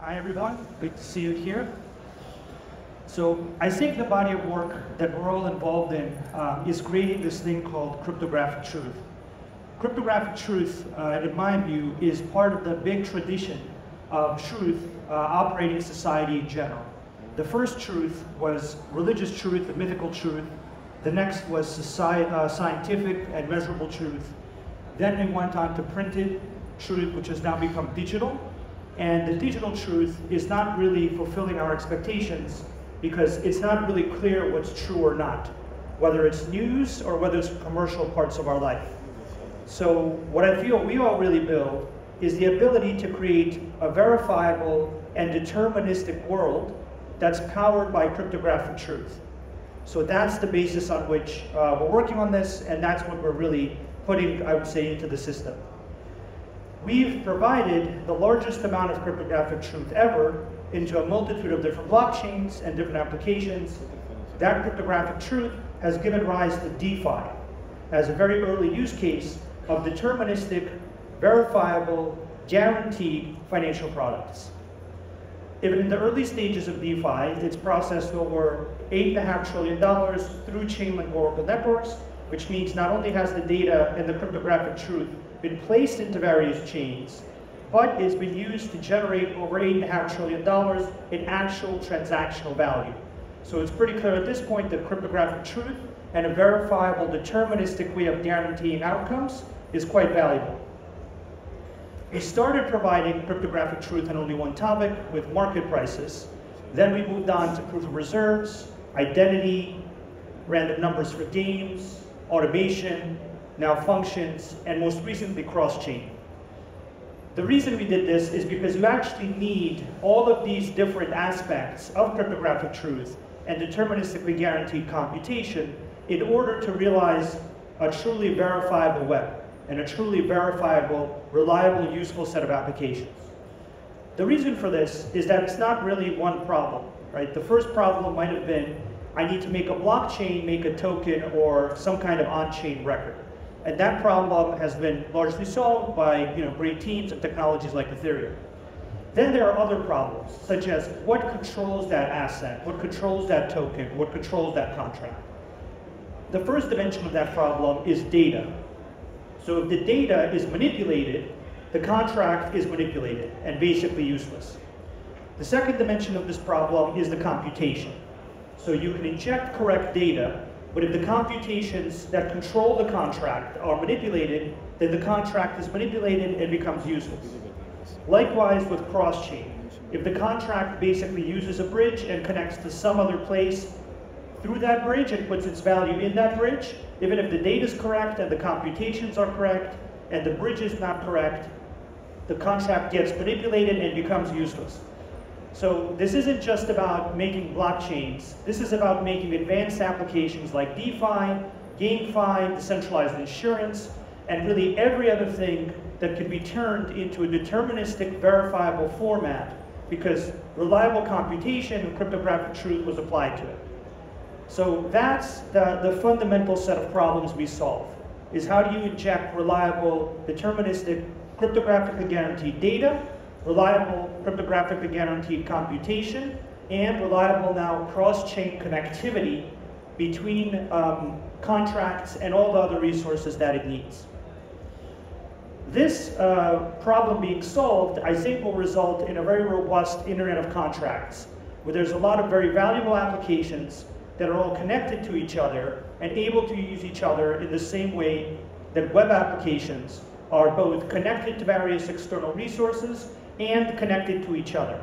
Hi everyone, good to see you here. So I think the body of work that we're all involved in is creating this thing called cryptographic truth. Cryptographic truth, in my view, is part of the big tradition of truth operating society in general. The first truth was religious truth, the mythical truth. The next was scientific and measurable truth. Then we went on to printed truth, which has now become digital. And the digital truth is not really fulfilling our expectations because it's not really clear what's true or not, whether it's news or whether it's commercial parts of our life. So what I feel we all really build is the ability to create a verifiable and deterministic world that's powered by cryptographic truth. So that's the basis on which we're working on this, and that's what we're really putting, I would say, into the system. We've provided the largest amount of cryptographic truth ever into a multitude of different blockchains and different applications. That cryptographic truth has given rise to DeFi as a very early use case of deterministic, verifiable, guaranteed financial products. Even in the early stages of DeFi, it's processed over $8.5 trillion through Chainlink Oracle networks, which means not only has the data and the cryptographic truth been placed into various chains, but it's been used to generate over $8.5 trillion in actual transactional value. So it's pretty clear at this point that cryptographic truth and a verifiable, deterministic way of guaranteeing outcomes is quite valuable. We started providing cryptographic truth on only one topic with market prices. Then we moved on to proof of reserves, identity, random numbers for games, automation, now functions, and most recently cross-chain. The reason we did this is because you actually need all of these different aspects of cryptographic truth and deterministically guaranteed computation in order to realize a truly verifiable web and a truly verifiable, reliable, useful set of applications. The reason for this is that it's not really one problem, right? The first problem might have been, I need to make a blockchain, make a token, or some kind of on-chain record. And that problem has been largely solved by great teams and technologies like Ethereum. Then there are other problems, such as what controls that asset, what controls that token, what controls that contract. The first dimension of that problem is data. So if the data is manipulated, the contract is manipulated and basically useless. The second dimension of this problem is the computation. So you can inject correct data, but if the computations that control the contract are manipulated, then the contract is manipulated and becomes useless. Likewise with cross-chain. If the contract basically uses a bridge and connects to some other place through that bridge and puts its value in that bridge, even if the data is correct and the computations are correct and the bridge is not correct, the contract gets manipulated and becomes useless. So this isn't just about making blockchains. This is about making advanced applications like DeFi, GameFi, decentralized insurance, and really every other thing that can be turned into a deterministic, verifiable format because reliable computation and cryptographic truth was applied to it. So that's the fundamental set of problems we solve, is how do you inject reliable, deterministic, cryptographically guaranteed data, reliable cryptographically guaranteed computation, and reliable now cross-chain connectivity between contracts and all the other resources that it needs. This problem being solved, I think, will result in a very robust internet of contracts, where there's a lot of very valuable applications that are all connected to each other and able to use each other in the same way that web applications are both connected to various external resources and connected to each other.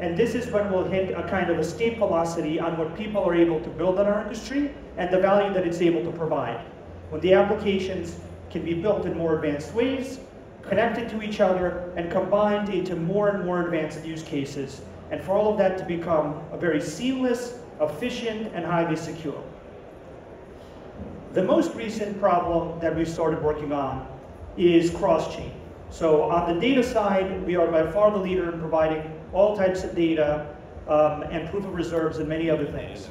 And this is when we'll hit a kind of escape velocity on what people are able to build in our industry and the value that it's able to provide. When the applications can be built in more advanced ways, connected to each other, and combined into more and more advanced use cases, and for all of that to become a very seamless, efficient, and highly secure. The most recent problem that we started working on is cross-chain. So on the data side, we are by far the leader in providing all types of data and proof of reserves and many other things.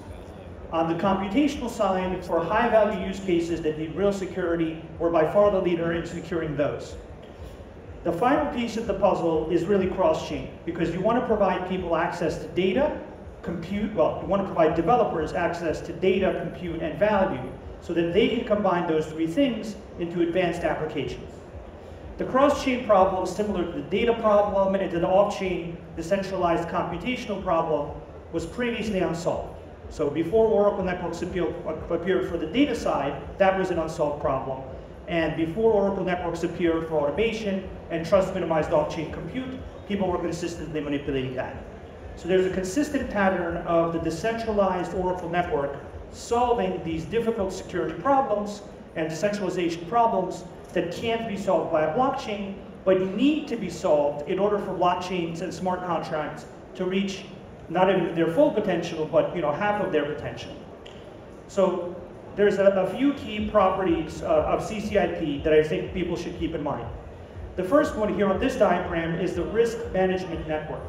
On the computational side, for high-value use cases that need real security, we're by far the leader in securing those. The final piece of the puzzle is really cross-chain, because you want to provide people access to data, compute, well, you want to provide developers access to data, compute, and value, so that they can combine those three things into advanced applications. The cross-chain problem is similar to the data problem and to the off-chain decentralized computational problem was previously unsolved. So before Oracle Networks appeared for the data side, that was an unsolved problem. And before Oracle Networks appeared for automation and trust-minimized off-chain compute, people were consistently manipulating that. So there's a consistent pattern of the decentralized Oracle network solving these difficult security problems and decentralization problems that can't be solved by a blockchain, but need to be solved in order for blockchains and smart contracts to reach not even their full potential, but half of their potential. So there's a few key properties of CCIP that I think people should keep in mind. The first one here on this diagram is the risk management network.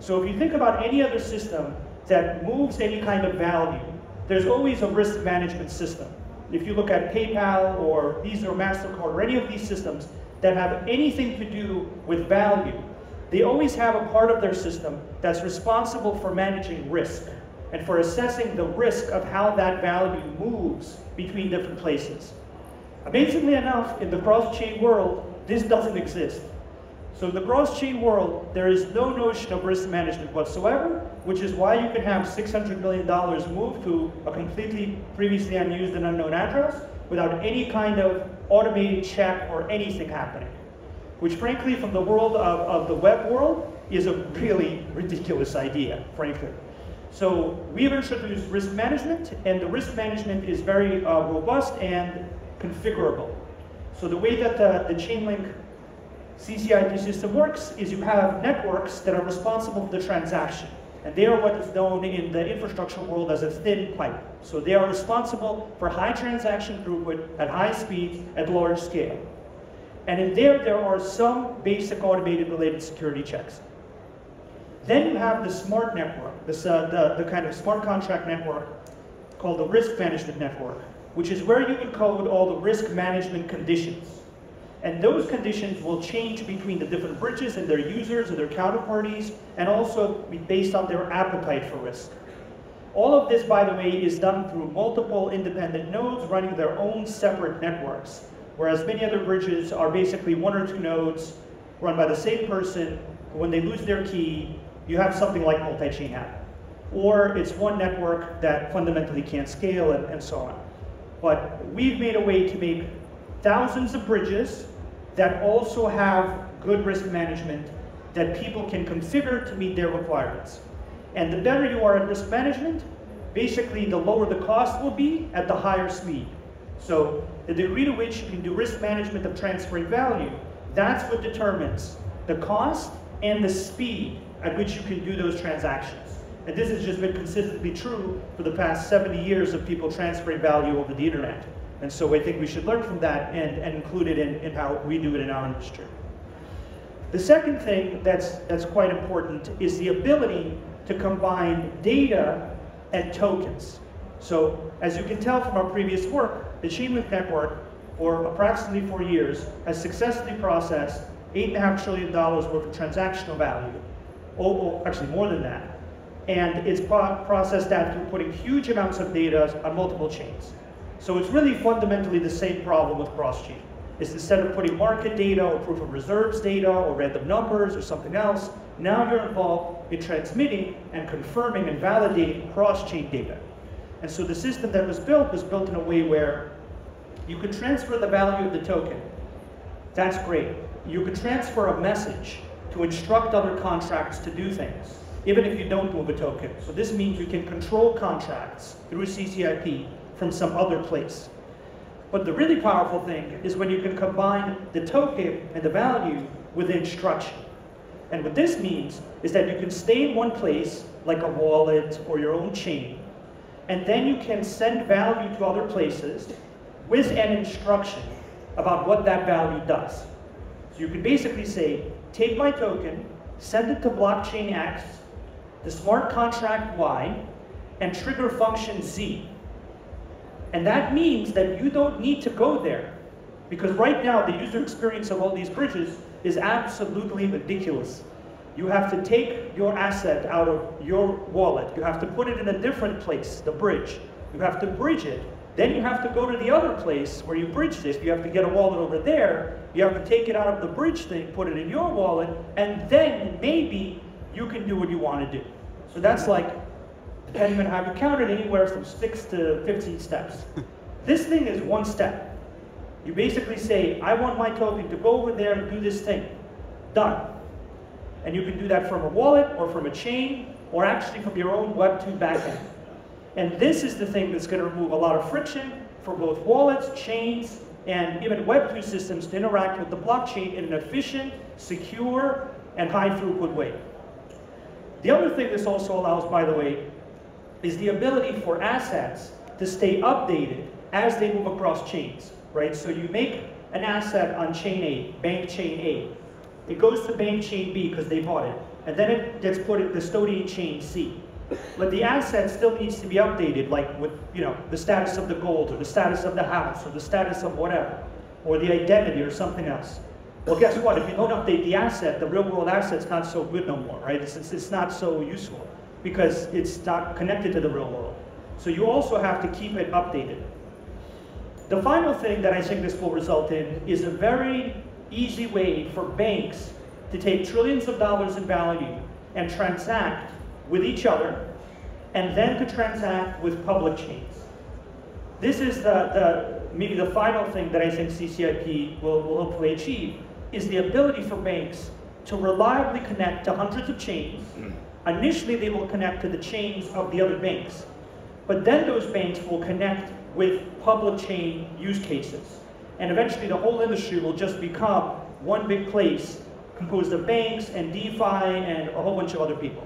So if you think about any other system that moves any kind of value, there's always a risk management system. If you look at PayPal or Visa or MasterCard or any of these systems that have anything to do with value, they always have a part of their system that's responsible for managing risk and for assessing the risk of how that value moves between different places. Amazingly enough, in the cross-chain world, this doesn't exist. So in the cross-chain world, there is no notion of risk management whatsoever, which is why you can have $600 million moved to a completely previously unused and unknown address without any kind of automated check or anything happening, which frankly, from the world of the web world, is a really ridiculous idea, frankly. So we've introduced risk management, and the risk management is very robust and configurable. So the way that the Chainlink CCIP system works is you have networks that are responsible for the transaction, and they are what is known in the infrastructure world as a thin pipe. So they are responsible for high transaction throughput at high speed, at large scale. And in there are some basic automated related security checks. Then you have the smart network, the kind of smart contract network called the risk management network, which is where you encode all the risk management conditions. And those conditions will change between the different bridges and their users and their counterparties, and also be based on their appetite for risk. All of this, by the way, is done through multiple independent nodes running their own separate networks, whereas many other bridges are basically one or two nodes run by the same person. When they lose their key, you have something like multi-chain happen. Or it's one network that fundamentally can't scale, and so on. But we've made a way to make thousands of bridges that also have good risk management that people can configure to meet their requirements. And the better you are at risk management, basically the lower the cost will be at the higher speed. So the degree to which you can do risk management of transferring value, that's what determines the cost and the speed at which you can do those transactions. And this has just been consistently true for the past 70 years of people transferring value over the internet. And so I think we should learn from that and include it in how we do it in our industry. The second thing that's quite important is the ability to combine data and tokens. So as you can tell from our previous work, the Chainlink network, for approximately 4 years, has successfully processed $8.5 trillion worth of transactional value, actually more than that. And it's processed that through putting huge amounts of data on multiple chains. So it's really fundamentally the same problem with cross-chain. It's instead of putting market data or proof of reserves data or random numbers or something else, now you're involved in transmitting and confirming and validating cross-chain data. And so the system that was built in a way where you could transfer the value of the token. That's great. You could transfer a message to instruct other contracts to do things, even if you don't move a token. So this means you can control contracts through CCIP from some other place. But the really powerful thing is when you can combine the token and the value with the instruction. And what this means is that you can stay in one place, like a wallet or your own chain, and then you can send value to other places with an instruction about what that value does. So you can basically say, take my token, send it to blockchain X, the smart contract Y, and trigger function Z. And that means that you don't need to go there, because right now the user experience of all these bridges is absolutely ridiculous. You have to take your asset out of your wallet. You have to put it in a different place, the bridge. You have to bridge it. Then you have to go to the other place where you bridged it. You have to get a wallet over there. You have to take it out of the bridge thing, put it in your wallet, and then maybe you can do what you want to do. So that's like, depending on how you count it, anywhere from 6 to 15 steps. This thing is one step. You basically say, I want my token to go over there and do this thing. Done. And you can do that from a wallet or from a chain or actually from your own Web2 backend. And this is the thing that's going to remove a lot of friction for both wallets, chains, and even Web2 systems to interact with the blockchain in an efficient, secure, and high throughput way. The other thing this also allows, by the way, is the ability for assets to stay updated as they move across chains, right? So you make an asset on chain A, bank chain A. It goes to bank chain B because they bought it, and then it gets put in custodian chain C. But the asset still needs to be updated, like with, you know, the status of the gold, or the status of the house, or the status of whatever, or the identity, or something else. Well, guess what? If you don't update the asset, the real-world asset's not so good no more, right? It's not so useful because it's not connected to the real world. So you also have to keep it updated. The final thing that I think this will result in is a very easy way for banks to take trillions of dollars in value and transact with each other, and then to transact with public chains. This is maybe the final thing that I think CCIP will hopefully achieve, is the ability for banks to reliably connect to hundreds of chains. Initially, they will connect to the chains of the other banks, but then those banks will connect with public chain use cases. And eventually, the whole industry will just become one big place composed of banks and DeFi and a whole bunch of other people.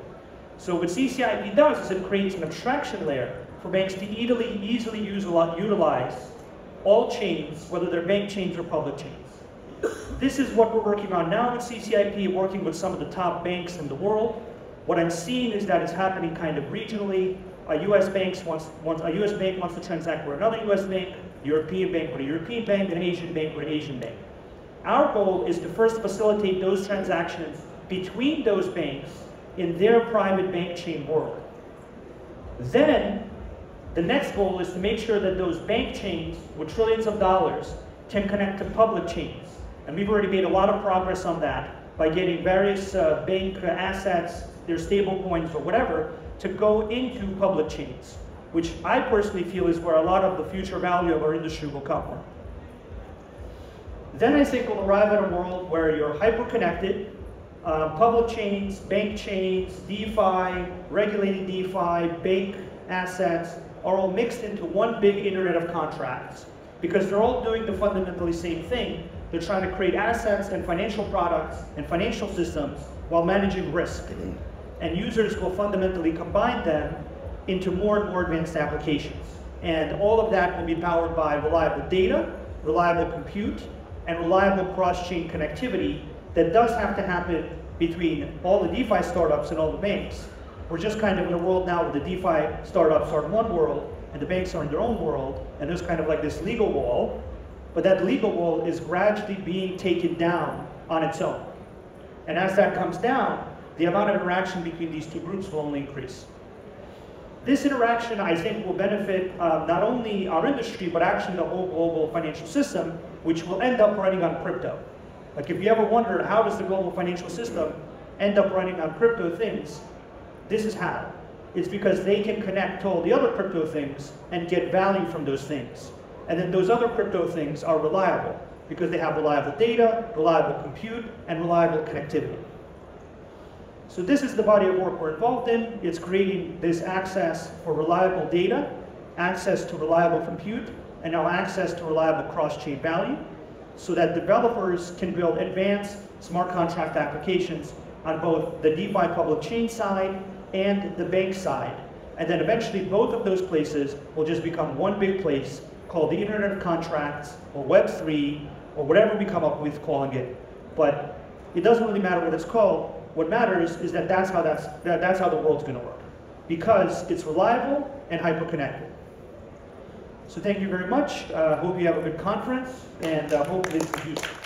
So what CCIP does is it creates an abstraction layer for banks to easily utilize all chains, whether they're bank chains or public chains. This is what we're working on now with CCIP, working with some of the top banks in the world. What I'm seeing is that it's happening kind of regionally. A US bank wants to transact with another US bank, European bank with a European bank, and an Asian bank with an Asian bank. Our goal is to first facilitate those transactions between those banks in their private bank chain world. Then, the next goal is to make sure that those bank chains with trillions of dollars can connect to public chains. And we've already made a lot of progress on that by getting various bank assets, their stable coins or whatever, to go into public chains, which I personally feel is where a lot of the future value of our industry will come from. Then I think we'll arrive at a world where you're hyper-connected, public chains, bank chains, DeFi, regulated DeFi, bank assets are all mixed into one big internet of contracts because they're all doing the fundamentally same thing. They're trying to create assets and financial products and financial systems while managing risk. And users will fundamentally combine them into more and more advanced applications. And all of that will be powered by reliable data, reliable compute, and reliable cross-chain connectivity that does have to happen between all the DeFi startups and all the banks. We're just kind of in a world now where the DeFi startups are in one world and the banks are in their own world, and there's kind of like this legal wall, but that legal wall is gradually being taken down on its own. And as that comes down, the amount of interaction between these two groups will only increase. This interaction, I think, will benefit not only our industry, but actually the whole global financial system, which will end up running on crypto. Like, if you ever wondered how does the global financial system end up running on crypto things, this is how. It's because they can connect to all the other crypto things and get value from those things. And then those other crypto things are reliable because they have reliable data, reliable compute, and reliable connectivity. So this is the body of work we're involved in. It's creating this access for reliable data, access to reliable compute, and now access to reliable cross-chain value, so that developers can build advanced smart contract applications on both the DeFi public chain side and the bank side. And then eventually both of those places will just become one big place called the Internet of Contracts or Web3 or whatever we come up with calling it. But it doesn't really matter what it's called. What matters is that that's how the world's going to work, because it's reliable and hyper-connected. So thank you very much. Hope you have a good conference, and hopefully it's useful.